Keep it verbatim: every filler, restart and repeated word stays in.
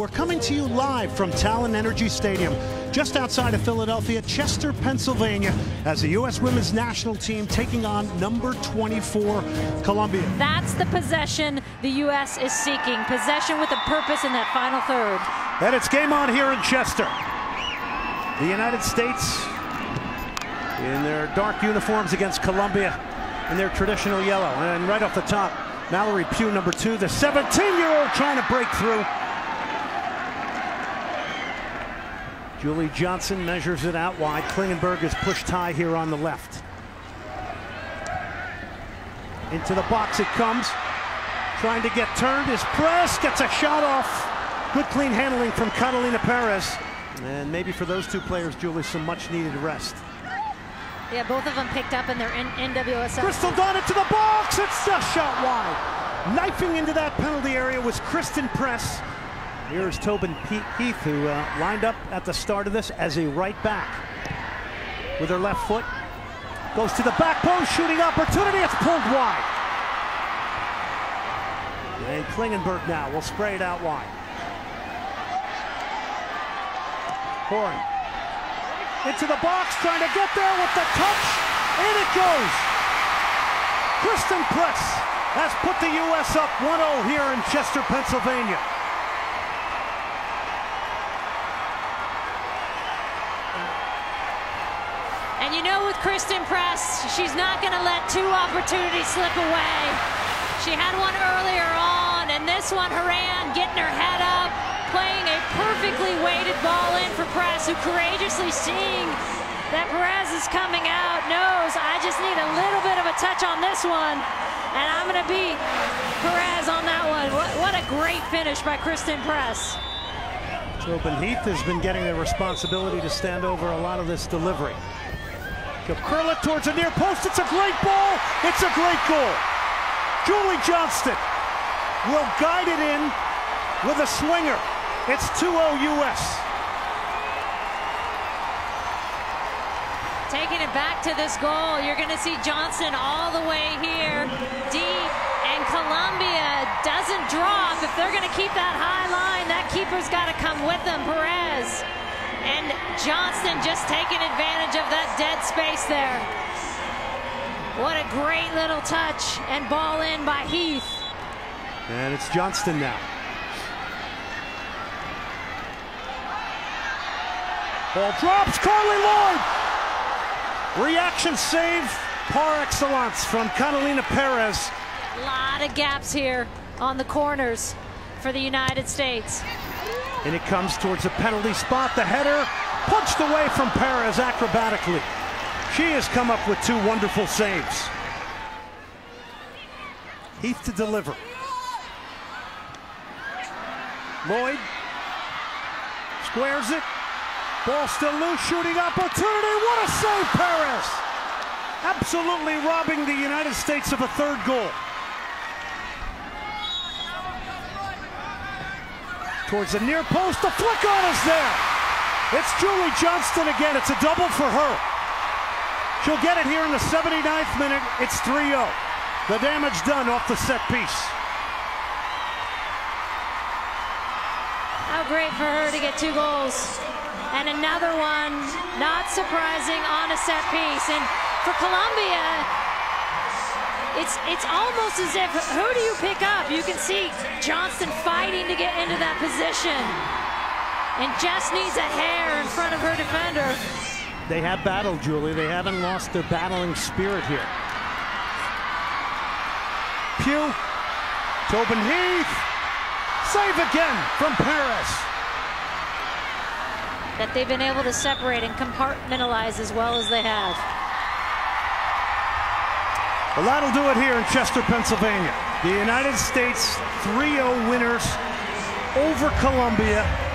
We're coming to you live from Talen Energy Stadium, just outside of Philadelphia, Chester, Pennsylvania, as the U S women's national team taking on number twenty-four, Colombia. That's the possession the U S is seeking, possession with a purpose in that final third. And it's game on here in Chester. The United States in their dark uniforms against Colombia in their traditional yellow. And right off the top, Mallory Pugh, number two, the seventeen-year-old trying to break through. Julie Johnston measures it out wide. Klingenberg is pushed high here on the left. Into the box it comes. Trying to get turned is Press. Gets a shot off. Good clean handling from Catalina Perez. And maybe for those two players, Julie, some much needed rest. Yeah, both of them picked up in their N W S L. Crystal Dunn into the box. It's a shot wide. Knifing into that penalty area was Christen Press. Here's Tobin Heath, who uh, lined up at the start of this as a right back. With her left foot. Goes to the back post, shooting opportunity. It's pulled wide. And Klingenberg now will spray it out wide. Horn. Into the box, trying to get there with the touch. In it goes. Christen Press has put the U S up one zero here in Chester, Pennsylvania. And you know, with Christen Press, she's not going to let two opportunities slip away. She had one earlier on, and this one, Horan getting her head up, playing a perfectly weighted ball in for Press, who courageously seeing that Perez is coming out, knows I just need a little bit of a touch on this one, and I'm going to beat Perez on that one. What, what a great finish by Christen Press. Tobin Heath has been getting the responsibility to stand over a lot of this delivery. Curl it towards the near post. It's a great ball. It's a great goal. Julie Johnston will guide it in with a swinger. It's two zero U S. Taking it back to this goal, you're going to see Johnston all the way here, deep, and Colombia doesn't drop. If they're going to keep that high line, that keeper's got to come with them, Perez. And Johnston just taking advantage of that dead space there. What a great little touch and ball in by Heath. And it's Johnston now. Ball drops, Carly Lloyd. Reaction save par excellence from Catalina Perez. A lot of gaps here on the corners for the United States. And it comes towards the penalty spot. The header punched away from Perez acrobatically. She has come up with two wonderful saves. Heath to deliver. Lloyd squares it. Ball still loose, shooting opportunity. What a save, Perez! Absolutely robbing the United States of a third goal. Towards the near post, the flick on is there. It's Julie Johnston again. It's a double for her. She'll get it here in the seventy-ninth minute. It's three zero. The damage done off the set piece. How great for her to get two goals. And another one, not surprising, on a set piece. And for Colombia, It's, it's almost as if, who do you pick up? You can see Johnston fighting to get into that position. And just needs a hair in front of her defender. They have battled, Julie. They haven't lost their battling spirit here. Pugh, Tobin Heath, save again from Perez. That they've been able to separate and compartmentalize as well as they have. Well, that'll do it here in Chester, Pennsylvania. The United States three zero winners over Colombia.